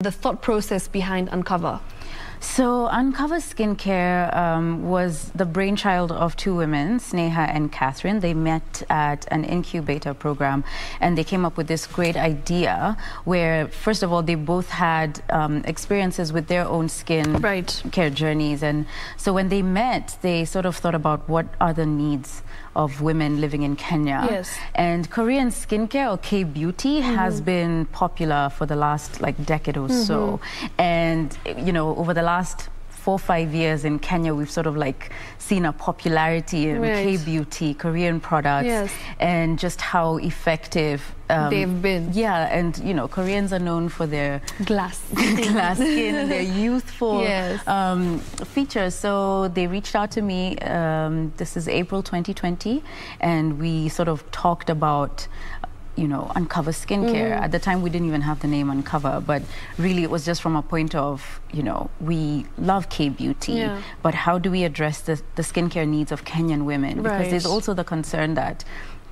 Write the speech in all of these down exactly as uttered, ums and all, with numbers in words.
the thought process behind Uncover? So Uncover Skincare um, was the brainchild of two women, Sneha and Catherine. They met at an incubator program and they came up with this great idea where, first of all, they both had um, experiences with their own skin right. care journeys. And so when they met, they sort of thought about what are the needs of women living in Kenya. Yes. And Korean skincare, or K-beauty, mm-hmm. has been popular for the last like decade or mm-hmm. so. And, you know, over the last last four five years in Kenya, we've sort of like seen a popularity in right. K-beauty, Korean products, yes. and just how effective um, they've been. Yeah, and you know, Koreans are known for their glass, glass skin, their youthful yes. um, features. So they reached out to me. Um, this is April twenty twenty, and we sort of talked about, you know, Uncover Skincare. Mm-hmm. At the time, we didn't even have the name Uncover, but really it was just from a point of, you know, we love K-beauty, yeah. but how do we address the, the skincare needs of Kenyan women? Right. Because there's also the concern that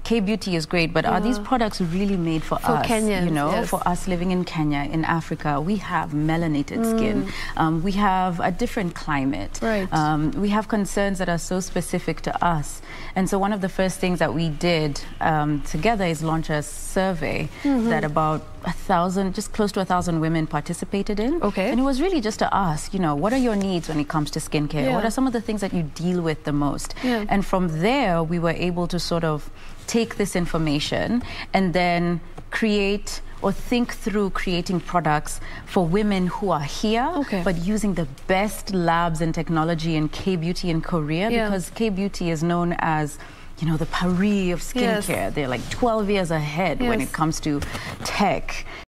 K-beauty is great, but yeah. are these products really made for, for us? Kenyans, you know, yes. for us living in Kenya, in Africa, we have melanated mm. skin. Um, we have a different climate. Right. Um, we have concerns that are so specific to us. And so one of the first things that we did um, together is launch a survey mm-hmm. that about a thousand, just close to a thousand women participated in. Okay. And it was really just to ask, you know, what are your needs when it comes to skincare? Yeah. What are some of the things that you deal with the most? Yeah. And from there, we were able to sort of take this information and then create or think through creating products for women who are here, okay. but using the best labs and technology in K-beauty in Korea, yeah. because K-beauty is known as, you know, the Paris of skincare. Yes. They're like twelve years ahead yes. when it comes to tech.